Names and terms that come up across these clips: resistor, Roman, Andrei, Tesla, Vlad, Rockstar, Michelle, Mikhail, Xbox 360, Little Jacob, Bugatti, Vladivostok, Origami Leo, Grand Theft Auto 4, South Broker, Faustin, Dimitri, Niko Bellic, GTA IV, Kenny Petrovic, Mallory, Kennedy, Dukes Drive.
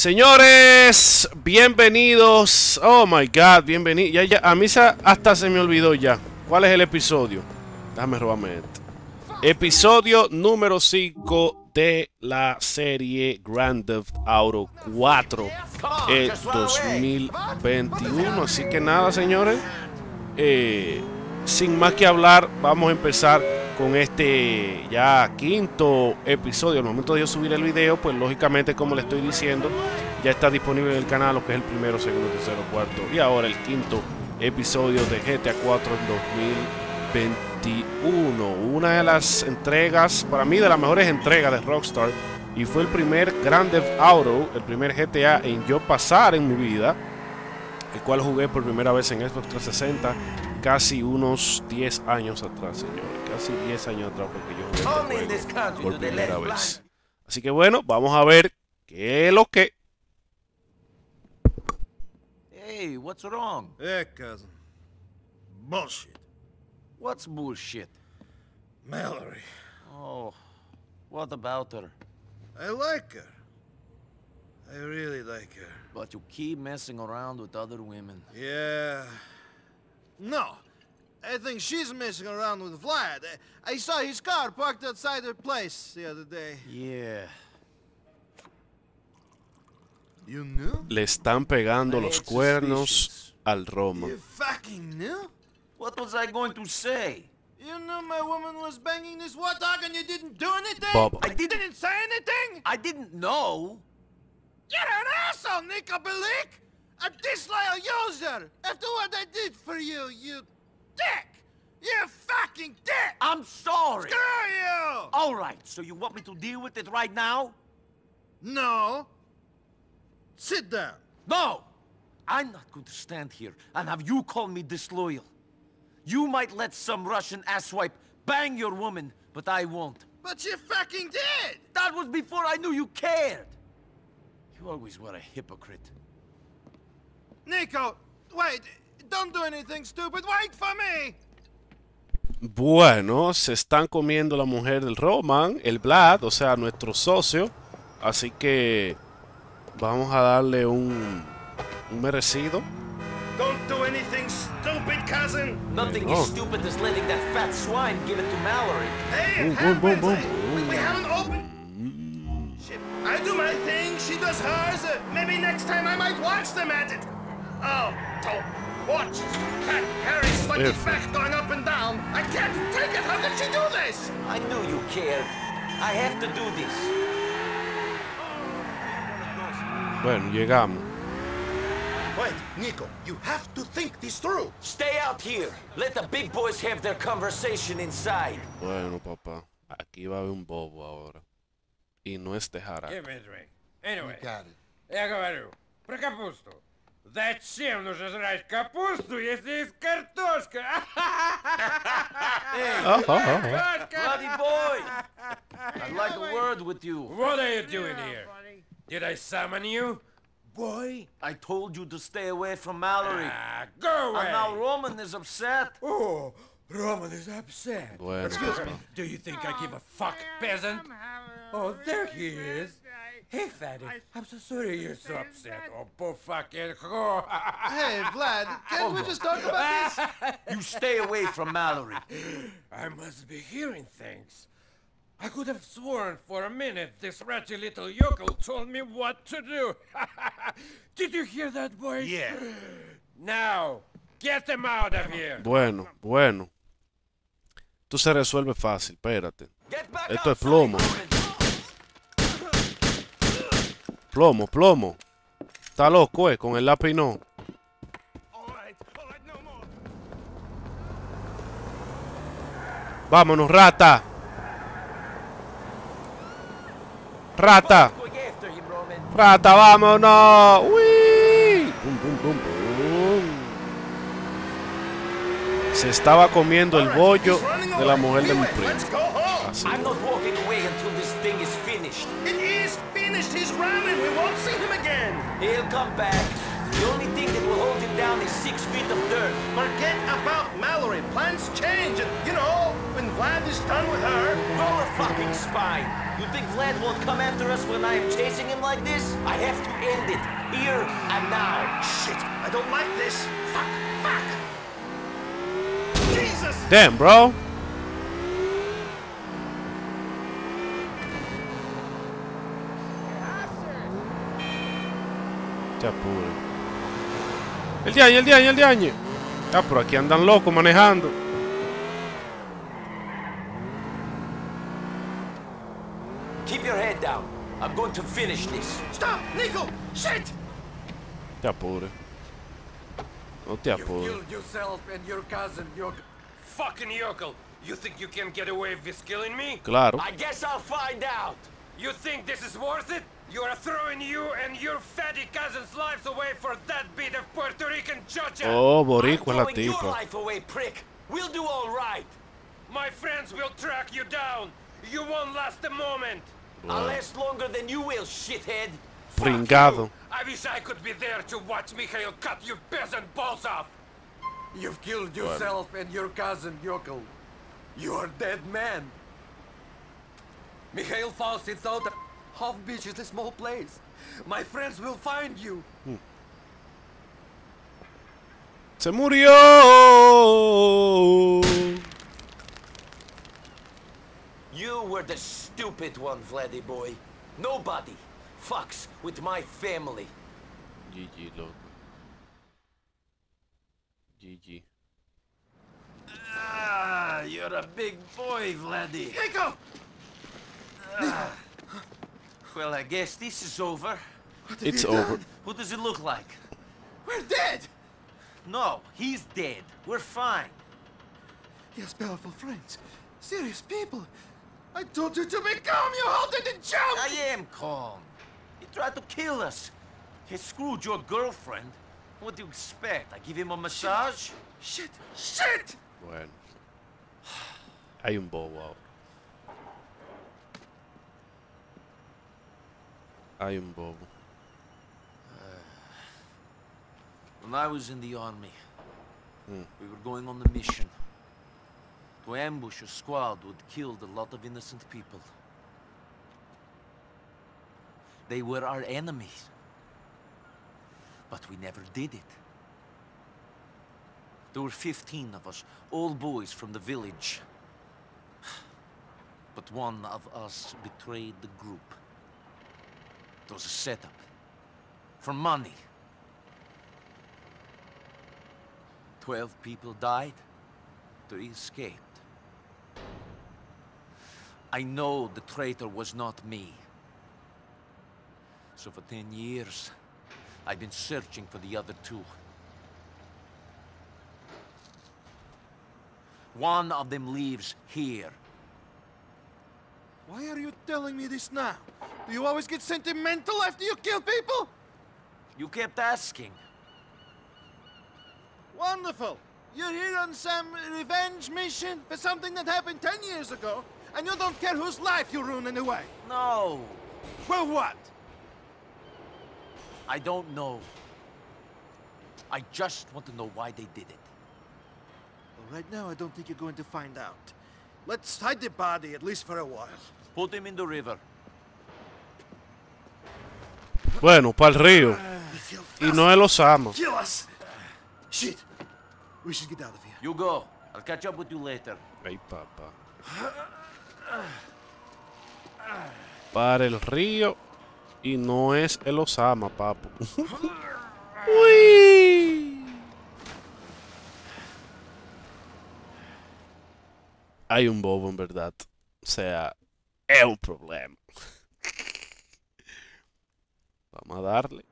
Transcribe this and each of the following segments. Señores, bienvenidos. Oh my god, bienvenidos. Ya, a mí hasta se me olvidó ya. ¿Cuál es el episodio? Déjame robarme esto. Episodio número 5 de la serie Grand Theft Auto 4 en 2021. Así que nada, señores, sin más que hablar, vamos a empezar con este ya quinto episodio. Al momento de yo subir el video, pues lógicamente, como le estoy diciendo, ya está disponible en el canal lo que es el primero, segundo, tercero, cuarto y ahora el quinto episodio de GTA 4 en 2021. Una de las entregas, para mí de las mejores entregas de Rockstar, y fue el primer Grand Theft Auto, el primer GTA en yo pasar en mi vida, el cual jugué por primera vez en Xbox 360 casi unos 10 años atrás, señores. Casi 10 años atrás, porque yo jugué por primera vez. Así que bueno, vamos a ver qué es lo que... Hey, what's wrong? Hey, cousin. Bullshit. What's bullshit? Mallory. Oh, what about her? I like her. I really like her. But you keep messing around with other women. Yeah. No. I think she's messing around with Vlad. I saw his car parked outside her place the other day. Yeah. You knew? Le están pegando los cuernos al Roman. You fucking knew? What was I going to say? You knew my woman was banging this war dog and you didn't do anything? Bob. I didn't say anything? I didn't know. You're an asshole, Niko Bellic! A disloyal user! After what I did for you, you dick! You fucking dick! I'm sorry! Screw you! Alright, so you want me to deal with it right now? No. Sit down. No! I'm not going to stand here and have you call me disloyal. You might let some Russian asswipe bang your woman, but I won't. But you fucking did! That was before I knew you cared! You always were a hypocrite. Niko, wait, don't do anything stupid, wait for me. Bueno, se están comiendo la mujer del Roman, el Vlad, o sea, nuestro socio. Así que vamos a darle un merecido. Don't do anything stupid, cousin. Nothing is stupid as letting that fat swine give it to Mallory. Hey, we haven't opened. I do my thing, she does hers. Maybe next time I might watch them at it. Oh, don't watch. Cat Harry's lucky back going up and down. I can't take it. How did she do this? I knew you cared. I have to do this. Bueno, llegamos. Wait, Niko, you have to think this through. Stay out here. Let the big boys have their conversation inside. Bueno, papá. Aquí va a haber un bobo ahora. Y no es de Jara. Anyway, я говорю, про капусту. Зачем нужно жрать капусту, если есть картошка? Hey, bloody boy! I'd like a word with you. What are you doing here? Did I summon you? Boy, I told you to stay away from Mallory. Go away! And now Roman is upset. Oh, Roman is upset. Bueno, excuse me, do you think I give a fuck, peasant? Oh, there he is. Hey, Fatty, I'm so sorry you're so upset. Oh, poor fucking whore. Hey, Vlad, can't we just talk about this? You stay away from Mallory. I must be hearing things. I could have sworn for a minute this ratty little yokel told me what to do. Did you hear that voice? Yeah. Now, get them out of here. Bueno. Tú se resuelve fácil, espérate. Esto es plomo. Plomo. Está loco, con el lápiz no. Vámonos, rata. Rata, vámonos. ¡Uy! Se estaba comiendo el bollo de la mujer de mi primo. Así. He'll come back. The only thing that will hold him down is 6 feet of dirt. Forget about Mallory. Plans change, and, you know, when Vlad is done with her... You're a fucking spy. You think Vlad won't come after us when I am chasing him like this? I have to end it. Here and now. Shit, I don't like this. Fuck, fuck. Jesus! Damn, bro. Già pure. Il diagno. Ah, però chi andano loco manejando. Keep your head down. I'm going to finish this. Stop, Niko. Shit. Già pure. Non ti appure. You killed yourself and your cousin, your fucking yokel. You think you can get away with killing me? Claro. I guess I'll find out. You think this is worth it? You are throwing you and your fatty cousin's lives away for that bit of Puerto Rican chocha. Oh, boricua la tipa. I'm throwing your life away, prick. We'll do all right. My friends will track you down. You won't last a moment. Wow. I'll last longer than you will, shithead. Fringado. I wish I could be there to watch Mikhail cut your peasant balls off. You've killed yourself and your cousin, yokel. You are dead man. Mikhail Faustin thought... Half beach is a small place. My friends will find you. Se murió. You were the stupid one, Vladdy boy. Nobody fucks with my family. GG, loco. GG. Ah, you're a big boy, Vladdy. Niko. Ah. Well, I guess this is over. It's over. What does it look like? We're dead! No, he's dead. We're fine. Yes, powerful friends. Serious people. I told you to be calm, you halted and jumped! I am calm. He tried to kill us. He screwed your girlfriend. What do you expect? I give him a massage? Shit! Shit! Shit. Bueno. Hay un bobo. I am Bob. When I was in the army, we were going on a mission. To ambush a squad would kill a lot of innocent people. They were our enemies. But we never did it. There were 15 of us, all boys from the village. But one of us betrayed the group. It was a setup. For money. 12 people died. 3 escaped. I know the traitor was not me. So for 10 years, I've been searching for the other 2. One of them lives here. Why are you telling me this now? Do you always get sentimental after you kill people? You kept asking. Wonderful. You're here on some revenge mission for something that happened 10 years ago, and you don't care whose life you ruin anyway. No. Well, what? I don't know. I just want to know why they did it. Well, right now, I don't think you're going to find out. Let's hide the body, at least for a while. Put him in the river. Bueno, pa'l río. Y no él los ama. Kill us. Shit. We should get out of here. You go. I'll catch up with you later. Ay, papá. Para el río. Y no es él los ama, papo. Uy. Hay un bobo, en verdad. O sea, es un problema. Vamos a darle.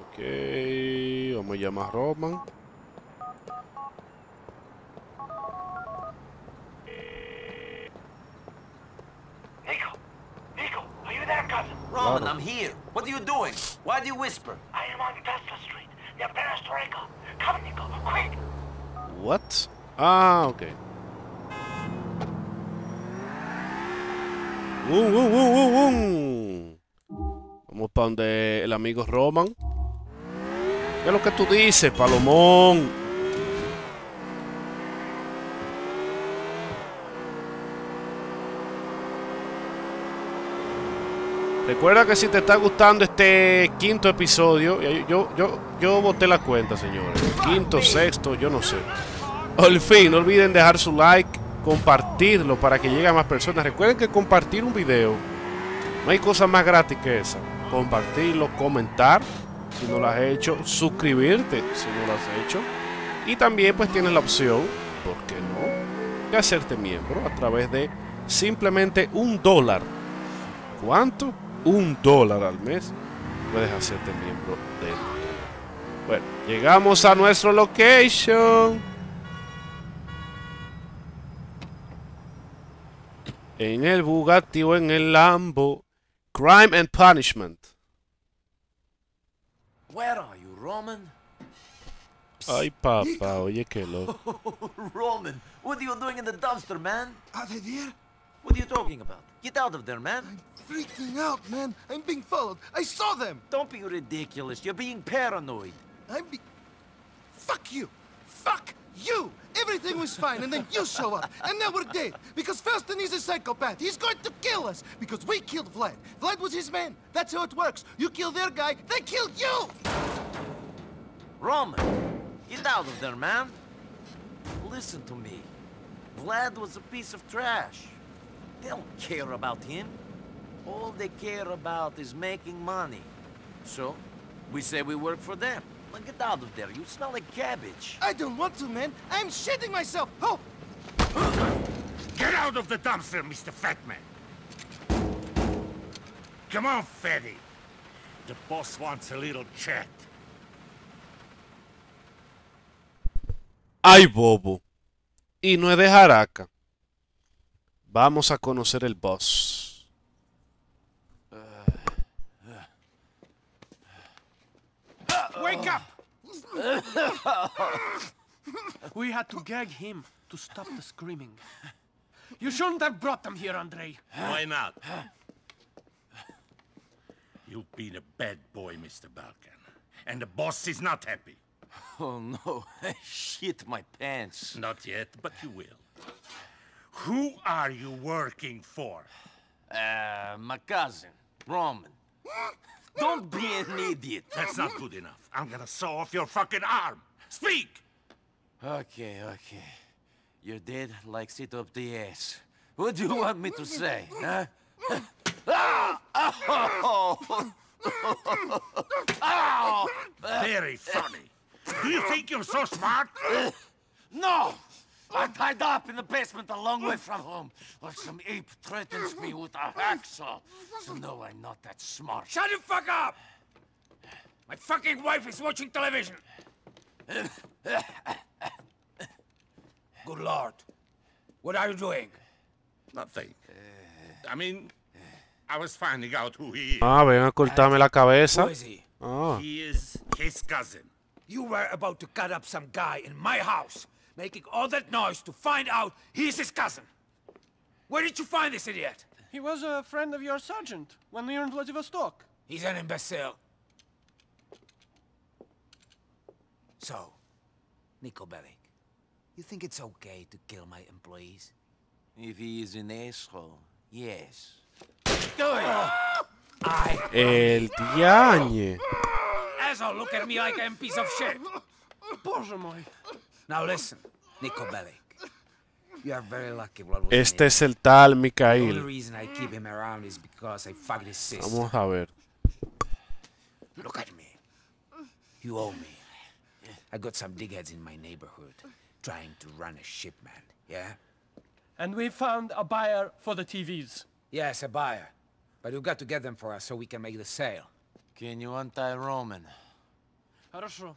Ok, vamos a llamar a Roman. Niko, are you there, cousin? Roman, I'm here. What are you doing? Why do you whisper? I am on Tesla Street, near Perestroika. Come, Niko, quick! What? Ah, okay. Vamos para donde el amigo Roman. ¿Qué es lo que tú dices, Palomón? Recuerda que si te está gustando este quinto episodio, yo boté la cuenta, señores. Quinto, sexto, yo no sé. Al fin, no olviden dejar su like, compartirlo para que llegue a más personas. Recuerden que compartir un video, no hay cosa más gratis que esa. Compartirlo, comentar, si no lo has hecho, suscribirte, si no lo has hecho. Y también pues tienes la opción, ¿por qué no?, de hacerte miembro a través de simplemente $1. ¿Cuánto? $1 al mes puedes hacerte miembro de él. Bueno, llegamos a nuestro location. En el Bugatti o en el Lambo. Crime and Punishment. Where are you, Roman? Ay, papá, oye, qué loco. Roman, what are you doing in the dumpster, man? Are they there? What are you talking about? Get out of there, man. I'm freaking out, man. I'm being followed. I saw them. Don't be ridiculous. You're being paranoid. Fuck you. Fuck you. Everything was fine, and then you show up, and now we're dead. Because Faustin is a psychopath. He's going to kill us. Because we killed Vlad. Vlad was his man. That's how it works. You kill their guy, they kill you. Roman, get out of there, man. Listen to me. Vlad was a piece of trash. They don't care about him. All they care about is making money. So, we say we work for them. Now get out of there, you smell like cabbage. I don't want to, man. I'm shitting myself. Oh! Get out of the dumpster, Mr. Fat Man. Come on, Fatty. The boss wants a little chat. Ay, bobo. Y no es de jaraca. Vamos a conocer el boss. Wake up! We had to gag him to stop the screaming. You shouldn't have brought them here, Andrei. Why not? You've been a bad boy, Mr. Balkan. And the boss is not happy. Oh, no. I shit my pants. Not yet, but you will. Who are you working for? My cousin, Roman. Don't be an idiot. That's not good enough. I'm gonna saw off your fucking arm. Speak! Okay, okay. You're dead like sit up the ass. What do you want me to say, huh? Very funny. Do you think you're so smart? No! I'm tied up in the basement a long way from home, or some ape threatens me with a hacksaw. So no, I'm not that smart. Shut the fuck up! My fucking wife is watching television. Good Lord. What are you doing? Nothing. I mean, I was finding out who he is. Ah, ven a cortarme la cabeza. Who is he? Oh. He is his cousin. You were about to cut up some guy in my house. Making all that noise to find out he's his cousin. Where did you find this idiot? He was a friend of your sergeant when we were in Vladivostok. He's an imbecile. So, Niko Bellic, you think it's okay to kill my employees? If he is an asshole, yes. Do it! El diañe. Asshole, look at me like I'm a piece of shit. Боже мой. Now listen, Niko Bellic. You are very lucky. Este es el tal Mikhail. The reason I keep him around is because I fucked his sister. Vamos a ver. Look at me. You owe me. I got some digheads in my neighborhood trying to run a shipment. Yeah. And we found a buyer for the TVs. Yes, a buyer. But you got to get them for us so we can make the sale. Can you untie Roman? Хорошо.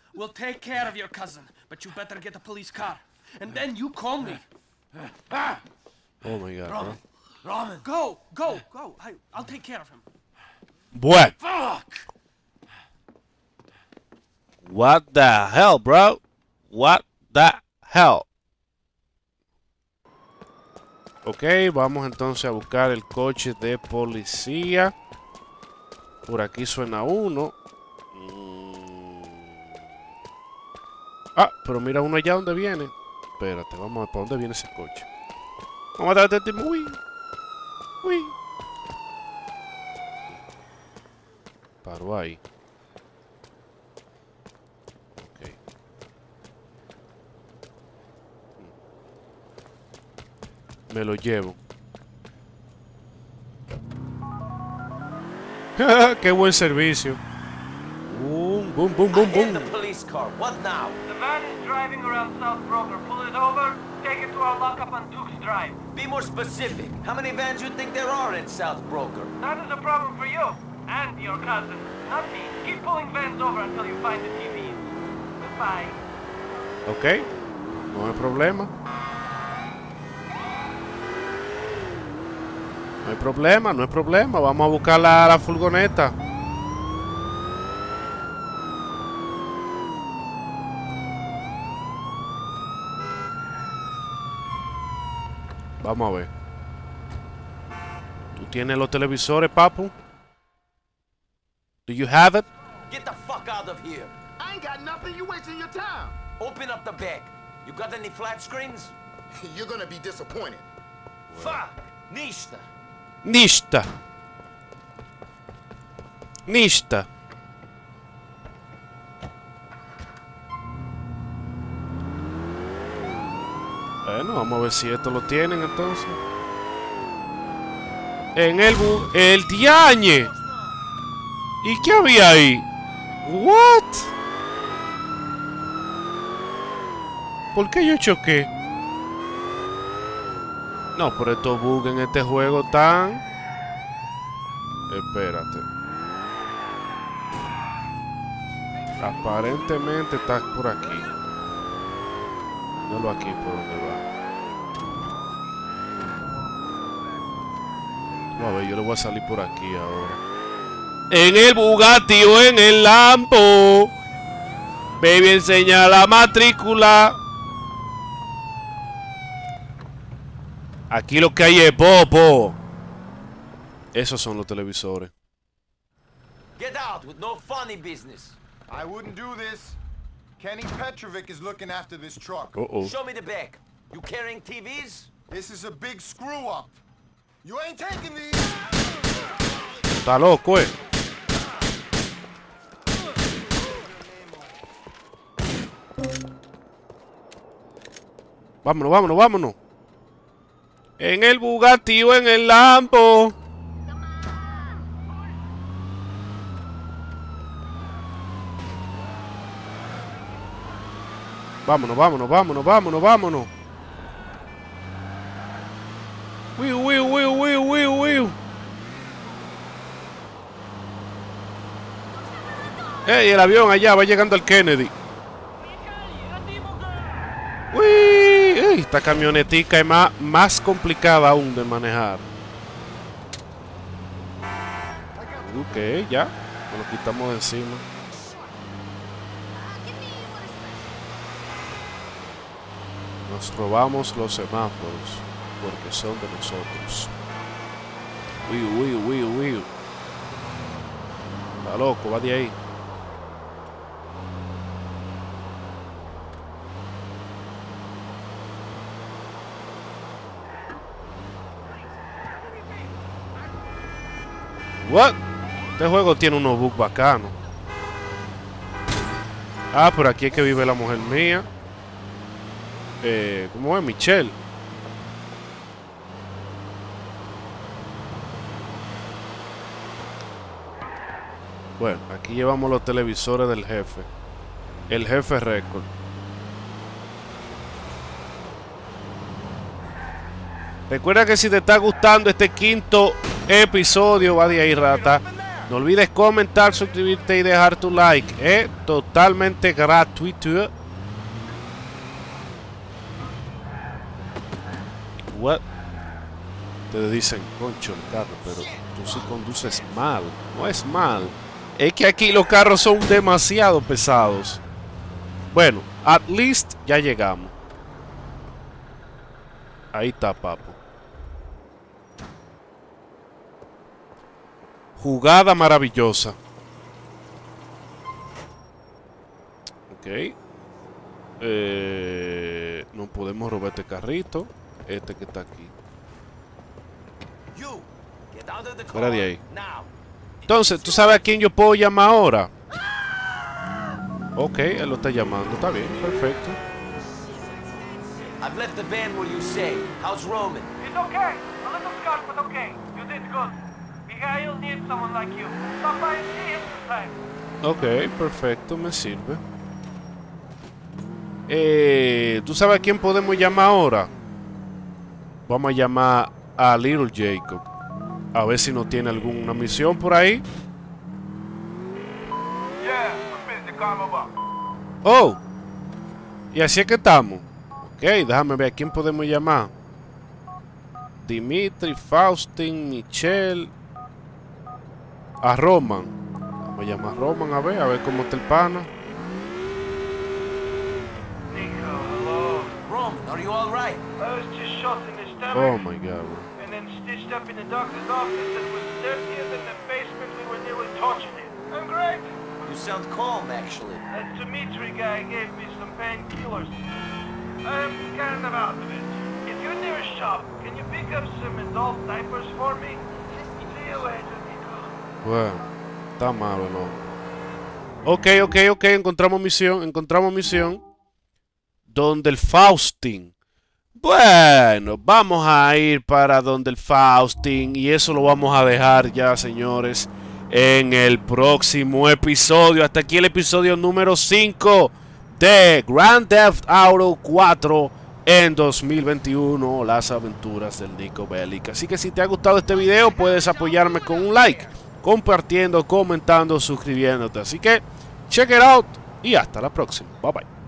we'll take care of your cousin, but you better get a police car. And then you call me. Oh my God, Roman. Bro. Roman. Go, go, go. I'll take care of him. What? Fuck. What the hell, bro? What the hell? Ok, vamos entonces a buscar el coche de policía. Por aquí suena uno. Ah, pero mira uno allá donde viene. Espérate, vamos a ver para dónde viene ese coche. Vamos a tratar de... Uy. Uy. Paró ahí. Ok. Me lo llevo. ¡Qué buen servicio! Boom, boom, boom, boom, boom. Car. What now? The van is driving around South Broker. Pull it over, take it to our lockup on Dukes Drive. Be more specific. How many vans you think there are in South Broker? That is a problem for you and your cousin, not me. Keep pulling vans over until you find the TVs. Goodbye. Okay, no hay problema. No hay problema, no hay problema. Vamos a buscar la furgoneta. Vamos a ver. ¿Tú tienes los televisores, papu? Do you have it? Get the fuck out of here. I ain't got nothing. You wasting your time. Open up the bag. You got any flat screens? You're gonna be disappointed. Fuck. Nista. Nista. Nista. Bueno, vamos a ver si esto lo tienen entonces. En el bus. ¡El diañe! ¿Y qué había ahí? ¿What? ¿Por qué yo choqué? No, por estos bugs en este juego tan... Espérate. Aparentemente está por aquí. Míralo aquí por donde va. A ver, yo le voy a salir por aquí ahora. En el Bugatti o en el Lambo. Baby, enseña la matrícula. Aquí lo que hay es popo. Esos son los televisores. Get out with no funny business. I wouldn't do this. Kenny Petrovic is looking after this truck. Show me the back. You carrying TVs? This is a big screw up. You ain't taking these. Está loco, eh. Vámonos, vámonos, vámonos. En el Bugatti o en el Lambo. Vámonos, vámonos, vámonos, vámonos, vámonos. Ey, el avión allá va llegando al Kennedy. Uy, esta camionetica es más complicada aún de manejar. Ok, ya. Nos lo quitamos de encima. Nos robamos los semáforos porque son de nosotros. Uy. Está loco, va de ahí. What? Este juego tiene unos bugs bacanos. Ah, por aquí es que vive la mujer mía. ¿Cómo es? Michelle. Bueno, aquí llevamos los televisores del jefe. El jefe récord. Recuerda que si te está gustando este quinto episodio, va de ahí, rata. No olvides comentar, suscribirte y dejar tu like. Totalmente gratuito. What? Te dicen, concho, el carro, pero tú sí conduces mal. No es mal. Es que aquí los carros son demasiado pesados. Bueno, at least ya llegamos. Ahí está, papo. Jugada maravillosa. Ok. No podemos robar este carrito. Este que está aquí. Fuera de ahí. Entonces, ¿tú sabes a quién yo puedo llamar ahora? Ok, él lo está llamando. Está bien, perfecto. I've left the van where you say. How's Roman? It's okay. A little scarred, but okay. You did good. Mikhail needs someone like you. Stop by and see him sometime. Ok, perfecto, me sirve. ¿Tú sabes a quién podemos llamar ahora? Vamos a llamar a Little Jacob. A ver si no tiene alguna misión por ahí. Oh. Y así es que estamos. Ok, déjame ver a quién podemos llamar. Dimitri, Faustin, Michelle. A Roman. Vamos a llamar a Roman a ver cómo está el pana. Oh my god. Stitched up in the doctor's office that was dirtier than the basement we were nearly tortured in. I'm great. You sound calm, actually. That Dimitri guy gave me some painkillers. I'm kind of out of it. If you're near a shop, can you pick up some adult diapers for me? See you later, Niko. Bueno, está malo, ¿no? Ok. Encontramos misión. Donde el Faustin. Bueno, vamos a ir para donde el Faustin y eso lo vamos a dejar ya, señores, en el próximo episodio. Hasta aquí el episodio número 5 de Grand Theft Auto 4 en 2021, las aventuras del Niko Bellic. Así que si te ha gustado este video, puedes apoyarme con un like, compartiendo, comentando, suscribiéndote. Así que, check it out y hasta la próxima. Bye bye.